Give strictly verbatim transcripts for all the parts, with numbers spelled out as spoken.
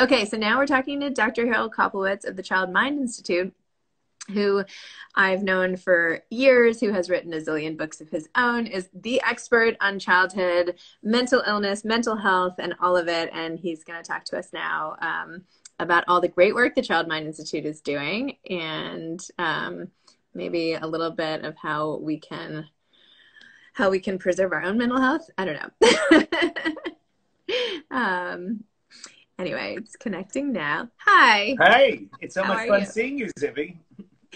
Okay, so now we're talking to Doctor Harold Koplewicz of the Child Mind Institute, who I've known for years, who has written a zillion books of his own, is the expert on childhood, mental illness, mental health, and all of it. And he's going to talk to us now um, about all the great work the Child Mind Institute is doing, and um, maybe a little bit of how we can how we can preserve our own mental health. I don't know. um, anyway, it's connecting now. Hi. Hey, it's so much fun seeing you, Zibby.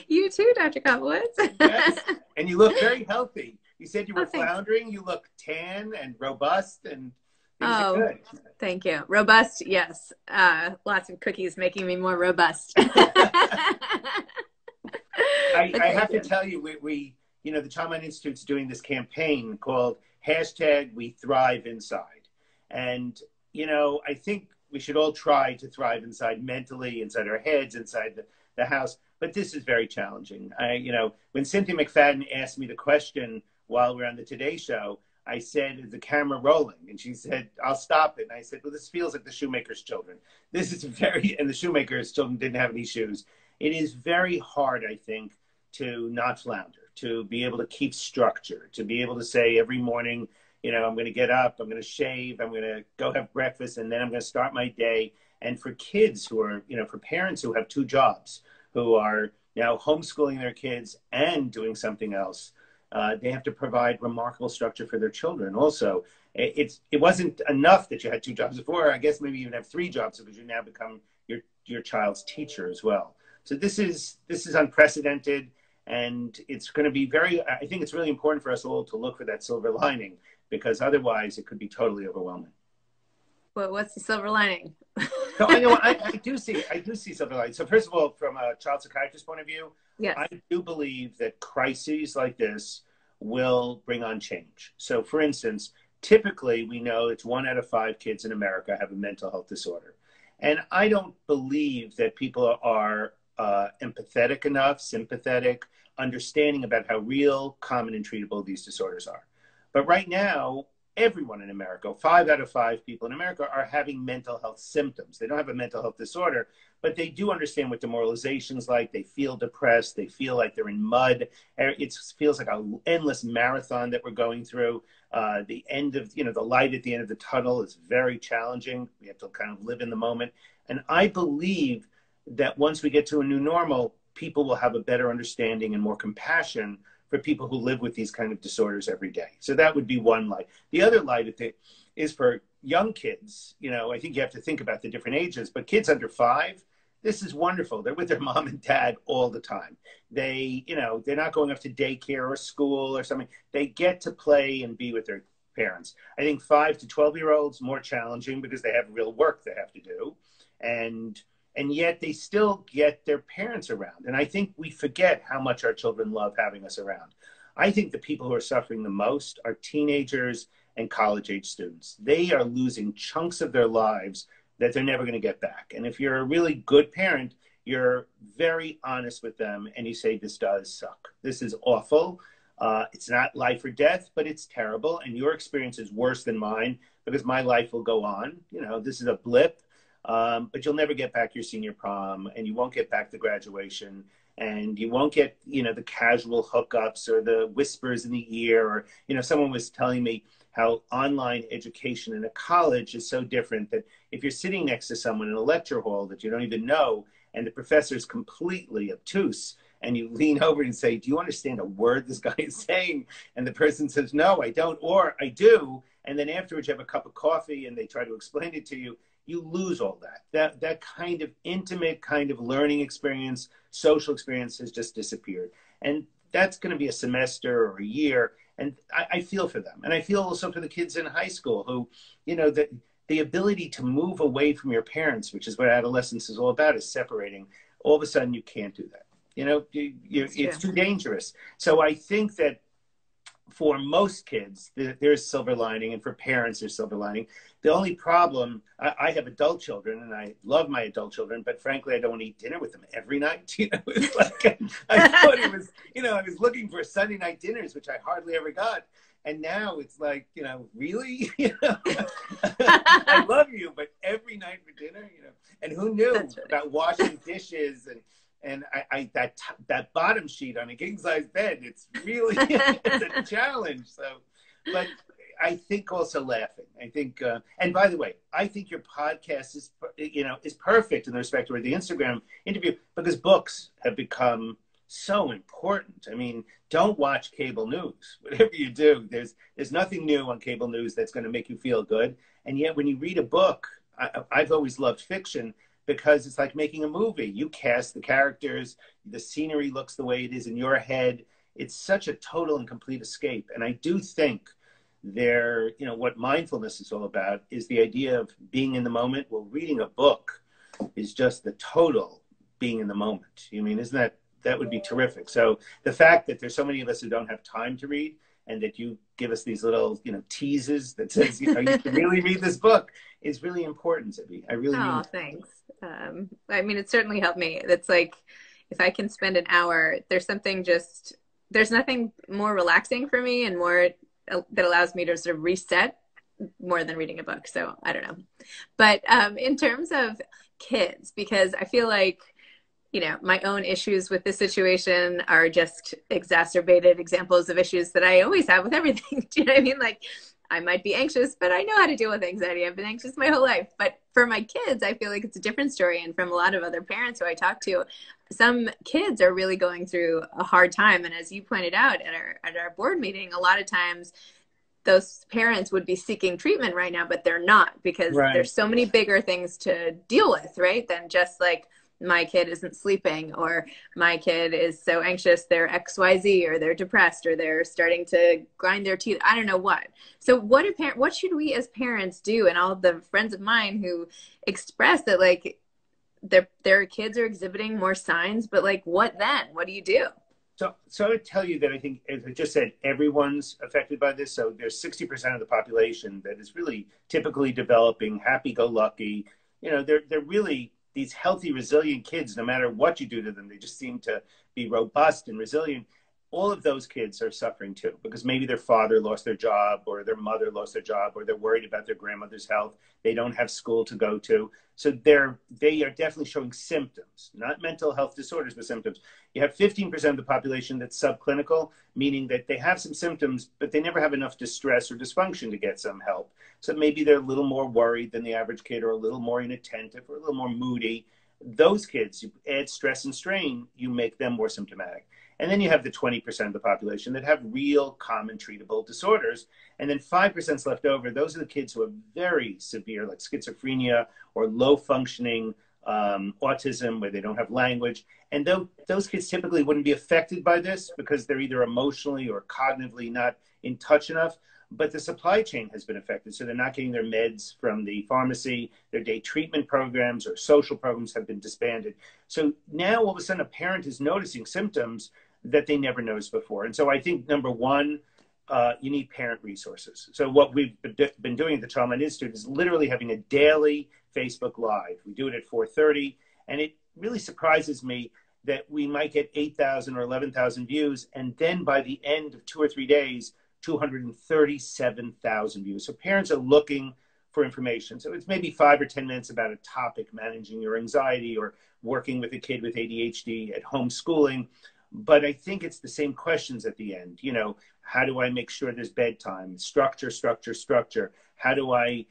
You too, Doctor Koplewicz. Yes, and you look very healthy. You said you were oh, floundering. You look tan and robust, and things oh, are good. Thank you. Robust, yes. Uh, lots of cookies making me more robust. I, I have you. to tell you, we, we, you know, the Child Mind Institute's doing this campaign called hashtag We Thrive Inside, and you know, I think we should all try to thrive inside mentally, inside our heads, inside the, the house. But this is very challenging. I, you know, when Cynthia McFadden asked me the question while we were on the Today Show, I said, is the camera rolling? And she said, I'll stop it. And I said, well, this feels like the shoemaker's children. This is very, and the shoemaker's children didn't have any shoes. It is very hard, I think, to not flounder, to be able to keep structure, to be able to say every morning, you know, I'm going to get up, I'm going to shave, I'm going to go have breakfast, and then I'm going to start my day. And for kids who are, you know, for parents who have two jobs, who are now homeschooling their kids and doing something else. Uh, they have to provide remarkable structure for their children also. It, it's, it wasn't enough that you had two jobs before. I guess maybe you even have three jobs because you now become your, your child's teacher as well. So this is, this is unprecedented, and it's going to be very, I think it's really important for us all to look for that silver lining, because otherwise it could be totally overwhelming. Well, what's the silver lining? No, I, know, I, I do see, I do see silver lining. So first of all, from a child psychiatrist point of view, yes. I do believe that crises like this will bring on change. So for instance, typically we know it's one out of five kids in America have a mental health disorder. And I don't believe that people are uh, empathetic enough, sympathetic, understanding about how real, common, and treatable these disorders are. But right now, everyone in America, five out of five people in America, are having mental health symptoms. They don't have a mental health disorder, but they do understand what demoralization is like. They feel depressed. They feel like they're in mud. It feels like an endless marathon that we're going through. Uh, the end of, you know, the light at the end of the tunnel is very challenging. We have to kind of live in the moment. And I believe that once we get to a new normal, people will have a better understanding and more compassion for people who live with these kind of disorders every day. So that would be one light. The other light is for young kids. You know, I think you have to think about the different ages, but kids under five, this is wonderful. They're with their mom and dad all the time. They, you know, they're not going off to daycare or school or something. They get to play and be with their parents. I think five to twelve year olds, more challenging because they have real work they have to do. And And yet they still get their parents around. And I think we forget how much our children love having us around. I think the people who are suffering the most are teenagers and college age students. They are losing chunks of their lives that they're never gonna get back. And if you're a really good parent, you're very honest with them and you say, this does suck. This is awful. Uh, it's not life or death, but it's terrible. And your experience is worse than mine because my life will go on. You know, this is a blip. Um, but you'll never get back your senior prom, and you won't get back the graduation, and you won't get, you know, the casual hookups or the whispers in the ear. Or, you know, someone was telling me how online education in a college is so different, that if you're sitting next to someone in a lecture hall that you don't even know, and the professor is completely obtuse, and you lean over and say, do you understand a word this guy is saying? And the person says, no, I don't, or I do. And then afterwards you have a cup of coffee and they try to explain it to you. You lose all that. That that kind of intimate kind of learning experience, social experience has just disappeared. And that's going to be a semester or a year. And I, I feel for them. And I feel also for the kids in high school who, you know, the, the ability to move away from your parents, which is what adolescence is all about, is separating. All of a sudden, you can't do that. You know, you, you, it's yeah. too dangerous. So I think that for most kids, there's silver lining, and for parents, there's silver lining. The only problem, I, I have adult children, and I love my adult children, but frankly, I don't want to eat dinner with them every night. You know, it's like I, I thought it was, you know, I was looking for Sunday night dinners, which I hardly ever got. And now it's like, you know, really? You know? I love you, but every night for dinner, you know. And who knew right. about washing dishes and and I, I that that bottom sheet on a king size bed? It's really it's a challenge. So, but I think also laughing. I think, uh, and by the way, I think your podcast is you know is perfect in respect to the Instagram interview, because books have become so important. I mean, don't watch cable news. Whatever you do, there's there's nothing new on cable news that's going to make you feel good. And yet, when you read a book, I, I've always loved fiction, because it's like making a movie. You cast the characters, the scenery looks the way it is in your head. It's such a total and complete escape. And I do think there, you know, what mindfulness is all about is the idea of being in the moment. Well, reading a book is just the total being in the moment. I mean, isn't that, that would be terrific. So the fact that there's so many of us who don't have time to read, and that you give us these little, you know, teases that says, you know, you can really read this book, is really important to me. I really Oh, thanks. Um, I mean, it certainly helped me. It's like, if I can spend an hour, there's something just, there's nothing more relaxing for me and more uh, that allows me to sort of reset more than reading a book. So I don't know. But um, in terms of kids, because I feel like, you know, my own issues with this situation are just exacerbated examples of issues that I always have with everything. Do you know what I mean? Like, I might be anxious, but I know how to deal with anxiety. I've been anxious my whole life. But for my kids, I feel like it's a different story. And from a lot of other parents who I talk to, some kids are really going through a hard time. And as you pointed out at our, at our board meeting, a lot of times those parents would be seeking treatment right now, but they're not, because right. there's so many bigger things to deal with, right? Than just like, my kid isn't sleeping, or my kid is so anxious they're X Y Z, or they're depressed, or they're starting to grind their teeth. I don't know what. So what, do par- what should we as parents do? And all the friends of mine who express that, like, their, their kids are exhibiting more signs, but like, what then? What do you do? So, so I would tell you that I think, as I just said, everyone's affected by this. So there's sixty percent of the population that is really typically developing, happy-go-lucky. You know, they're, they're really... these healthy, resilient kids, no matter what you do to them, they just seem to be robust and resilient. All of those kids are suffering too, because maybe their father lost their job, or their mother lost their job, or they're worried about their grandmother's health. They don't have school to go to. So they're, they are definitely showing symptoms, not mental health disorders, but symptoms. You have fifteen percent of the population that's subclinical, meaning that they have some symptoms, but they never have enough distress or dysfunction to get some help. So maybe they're a little more worried than the average kid, or a little more inattentive, or a little more moody. Those kids, you add stress and strain, you make them more symptomatic. And then you have the twenty percent of the population that have real common treatable disorders. And then five percent is left over. Those are the kids who are very severe, like schizophrenia or low functioning um, autism, where they don't have language. And th- those kids typically wouldn't be affected by this, because they're either emotionally or cognitively not in touch enough. But the supply chain has been affected. So they're not getting their meds from the pharmacy. Their day treatment programs or social programs have been disbanded. So now all of a sudden a parent is noticing symptoms that they never noticed before. And so I think, number one, uh, you need parent resources. So what we've been doing at the Child Mind Institute is literally having a daily Facebook Live. We do it at four thirty. And it really surprises me that we might get eight thousand or eleven thousand views. And then by the end of two or three days, two hundred thirty-seven thousand views. So parents are looking for information. So it's maybe five or ten minutes about a topic, managing your anxiety or working with a kid with A D H D at homeschooling. But I think it's the same questions at the end. You know, how do I make sure there's bedtime? Structure, structure, structure. How do I,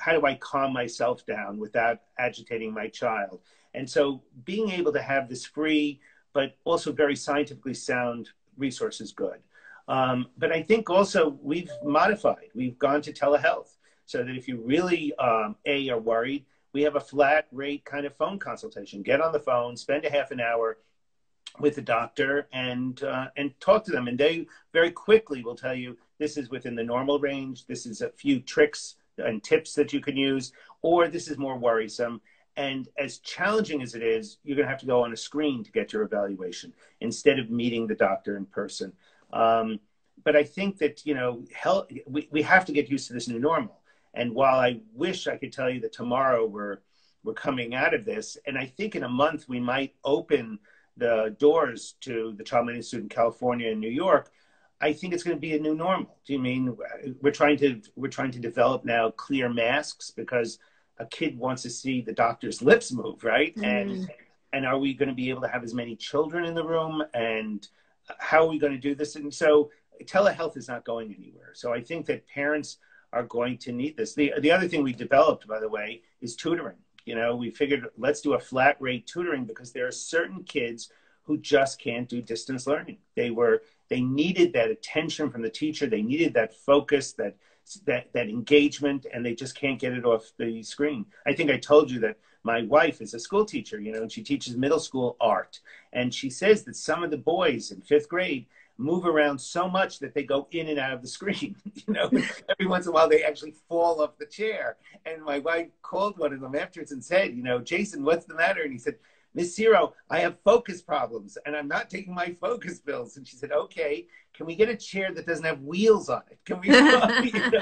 how do I calm myself down without agitating my child? And so being able to have this free, but also very scientifically sound resource is good. Um, but I think also we've modified. We've gone to telehealth, so that if you really, um, A, are worried, we have a flat rate kind of phone consultation. Get on the phone, spend a half an hour with the doctor, and uh, and talk to them. And they very quickly will tell you, this is within the normal range, this is a few tricks and tips that you can use, or this is more worrisome. And as challenging as it is, you're gonna have to go on a screen to get your evaluation instead of meeting the doctor in person. Um, but I think that, you know, health, we, we have to get used to this new normal. And while I wish I could tell you that tomorrow we're, we're coming out of this, and I think in a month we might open the doors to the Child Mind Institute in California and New York, I think it's going to be a new normal. Do you mean we're trying to we're trying to develop now clear masks, because a kid wants to see the doctor's lips move, right? Mm. And and are we going to be able to have as many children in the room? And how are we going to do this? And so telehealth is not going anywhere. So I think that parents are going to need this. The, the other thing we developed, by the way, is tutoring. You know, we figured let's do a flat rate tutoring because there are certain kids who just can't do distance learning. They were, they needed that attention from the teacher. They needed that focus, that, that, that engagement, and they just can't get it off the screen. I think I told you that my wife is a school teacher, you know, and she teaches middle school art. And she says that some of the boys in fifth grade move around so much that they go in and out of the screen. You know, every once in a while they actually fall off the chair. And my wife called one of them afterwards and said, you know, Jason, what's the matter? And he said, Miss Ciro, I have focus problems and I'm not taking my focus pills. And she said, okay, can we get a chair that doesn't have wheels on it? Can we, you know?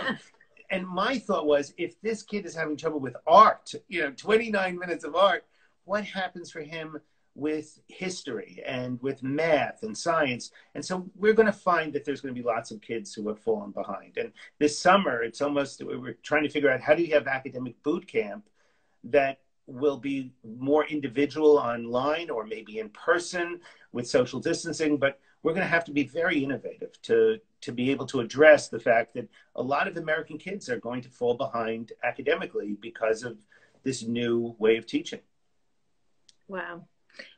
And my thought was, if this kid is having trouble with art, you know, twenty-nine minutes of art, what happens for him with history and with math and science? And so we're going to find that there's going to be lots of kids who have fallen behind. And this summer, it's almost, we're trying to figure out how do you have academic boot camp that will be more individual online or maybe in person with social distancing, but we're going to have to be very innovative to, to be able to address the fact that a lot of American kids are going to fall behind academically because of this new way of teaching. Wow.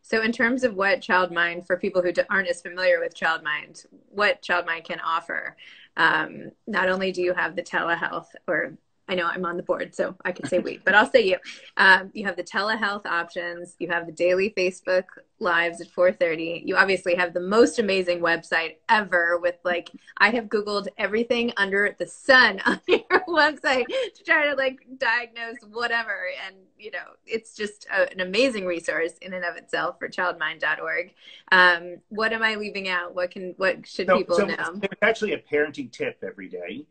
So in terms of what Child Mind, for people who aren't as familiar with Child Mind, what Child Mind can offer, um, not only do you have the telehealth, or I know I'm on the board, so I could say we, but I'll say you. Um, you have the telehealth options. You have the daily Facebook lives at four thirty. You obviously have the most amazing website ever with, like, I have Googled everything under the sun on your website to try to, like, diagnose whatever. And, you know, it's just a, an amazing resource in and of itself for child mind dot org. Um, what am I leaving out? What can, what should so, people so know? There's actually a parenting tip every day.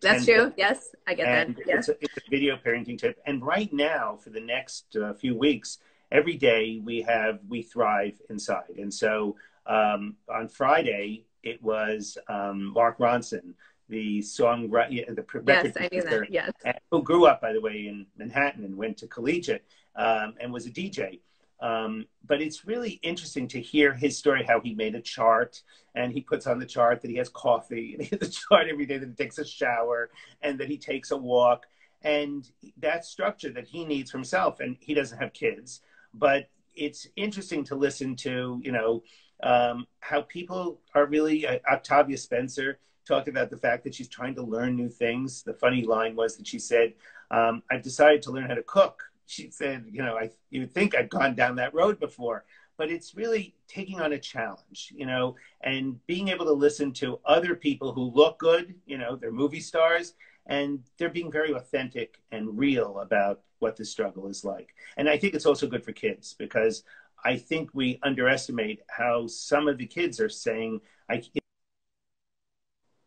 That's true. Yes, I get and that. Yeah. It's, a, it's a video parenting tip. And right now, for the next uh, few weeks, every day we have We Thrive Inside. And so um, on Friday, it was um, Mark Ronson, the song, the record yes, I knew that. Yes. And who grew up, by the way, in Manhattan and went to collegiate um, and was a D J. Um, but it's really interesting to hear his story, how he made a chart, and he puts on the chart that he has coffee, and he has a chart every day that he takes a shower, and that he takes a walk, and that structure that he needs for himself. And he doesn't have kids, but it's interesting to listen to, you know, um, how people are really, uh, Octavia Spencer talked about the fact that she's trying to learn new things. The funny line was that she said, um, I've decided to learn how to cook. She said, you know, I, you'd think I'd gone down that road before, but it's really taking on a challenge, you know, and being able to listen to other people who look good, you know, they're movie stars, and they're being very authentic and real about what the struggle is like. And I think it's also good for kids, because I think we underestimate how some of the kids are saying, I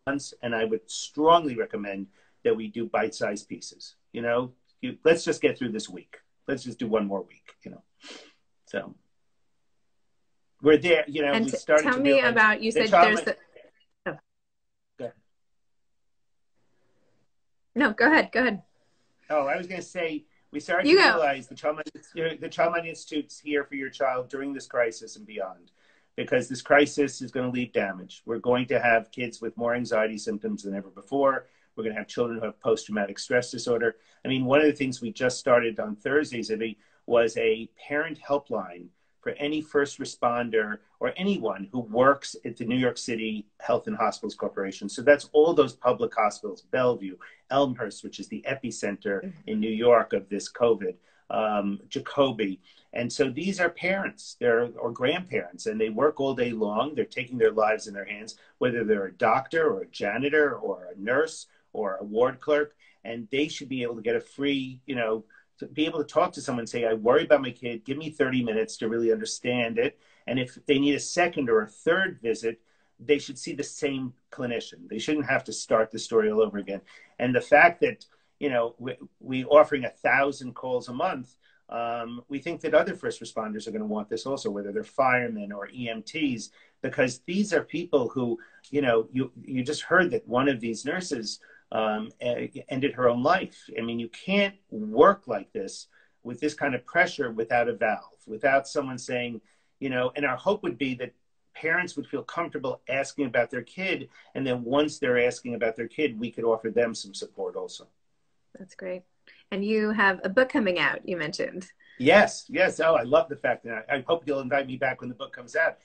can't, and I would strongly recommend that we do bite-sized pieces, you know. You, let's just get through this week. Let's just do one more week, you know. So we're there, you know. And we started tell to me about, you said there's the... oh. Go ahead. No, go ahead, go ahead. Oh, I was going to say, we started you to go. realize the Child Mind, the Child Mind Institute's here for your child during this crisis and beyond, because this crisis is going to leave damage. We're going to have kids with more anxiety symptoms than ever before. We're going to have children who have post-traumatic stress disorder. I mean, one of the things we just started on Thursday, Zibby, was a parent helpline for any first responder or anyone who works at the New York City Health and Hospitals Corporation. So that's all those public hospitals, Bellevue, Elmhurst, which is the epicenter mm-hmm. in New York of this COVID, um, Jacoby. And so these are parents they're, or grandparents, and they work all day long. They're taking their lives in their hands, whether they're a doctor or a janitor or a nurse or a ward clerk, and they should be able to get a free, you know, to be able to talk to someone and say, I worry about my kid, give me thirty minutes to really understand it. And if they need a second or a third visit, they should see the same clinician. They shouldn't have to start the story all over again. And the fact that, you know, we, we offering a thousand calls a month, um, we think that other first responders are going to want this also, whether they're firemen or E M Ts, because these are people who, you know, you, you just heard that one of these nurses um, ended her own life. I mean, you can't work like this with this kind of pressure without a valve, without someone saying, you know, and our hope would be that parents would feel comfortable asking about their kid. And then once they're asking about their kid, we could offer them some support also. That's great. And you have a book coming out, you mentioned. Yes, yes. Oh, I love the fact that I, I hope you'll invite me back when the book comes out.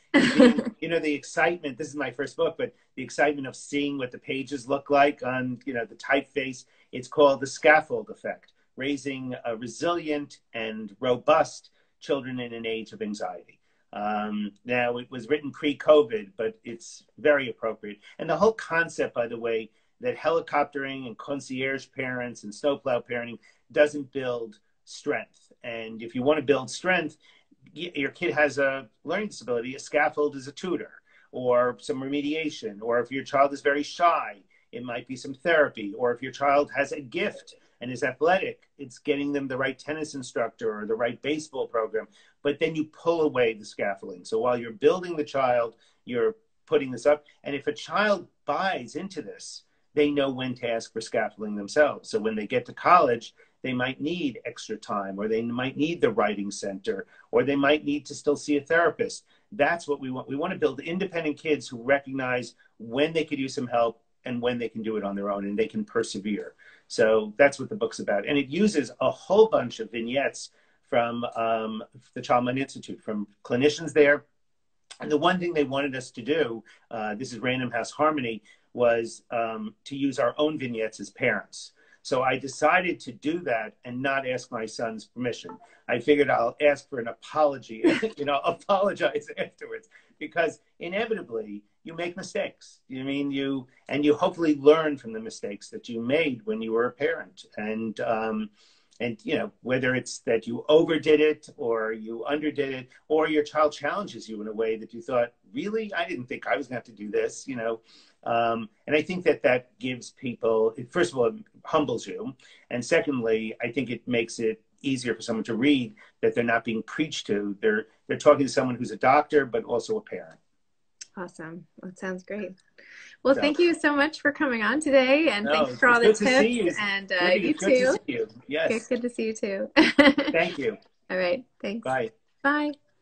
You know, the excitement, this is my first book, but the excitement of seeing what the pages look like on, you know, the typeface. It's called The Scaffold Effect, Raising a Resilient and Robust Children in an Age of Anxiety. Um, now, it was written pre-COVID, but it's very appropriate. And the whole concept, by the way, that helicoptering and concierge parents and snowplow parenting doesn't build strength. And if you want to build strength, your kid has a learning disability, a scaffold is a tutor or some remediation. Or if your child is very shy, it might be some therapy. Or if your child has a gift and is athletic, it's getting them the right tennis instructor or the right baseball program. But then you pull away the scaffolding. So while you're building the child, you're putting this up. And if a child buys into this, they know when to ask for scaffolding themselves. So when they get to college, they might need extra time, or they might need the writing center, or they might need to still see a therapist. That's what we want. We want to build independent kids who recognize when they could use some help and when they can do it on their own and they can persevere. So that's what the book's about. And it uses a whole bunch of vignettes from um, the Child Mind Institute, from clinicians there. And the one thing they wanted us to do, uh, this is Random House Harmony, was um, to use our own vignettes as parents. So I decided to do that and not ask my son's permission. I figured I'll ask for an apology, and, you know, apologize afterwards, because inevitably you make mistakes. You mean you, and you hopefully learn from the mistakes that you made when you were a parent. And, um, and you know, whether it's that you overdid it or you underdid it, or your child challenges you in a way that you thought, really, I didn't think I was gonna have to do this, you know? Um, and I think that that gives people, first of all, it humbles you. And secondly, I think it makes it easier for someone to read that they're not being preached to. They're, they're talking to someone who's a doctor, but also a parent. Awesome. That sounds great. Well, so, thank you so much for coming on today. And no, thanks for all the tips. And uh, you too. Good to see you. Yes. It's good to see you too. Thank you. All right. Thanks. Bye. Bye.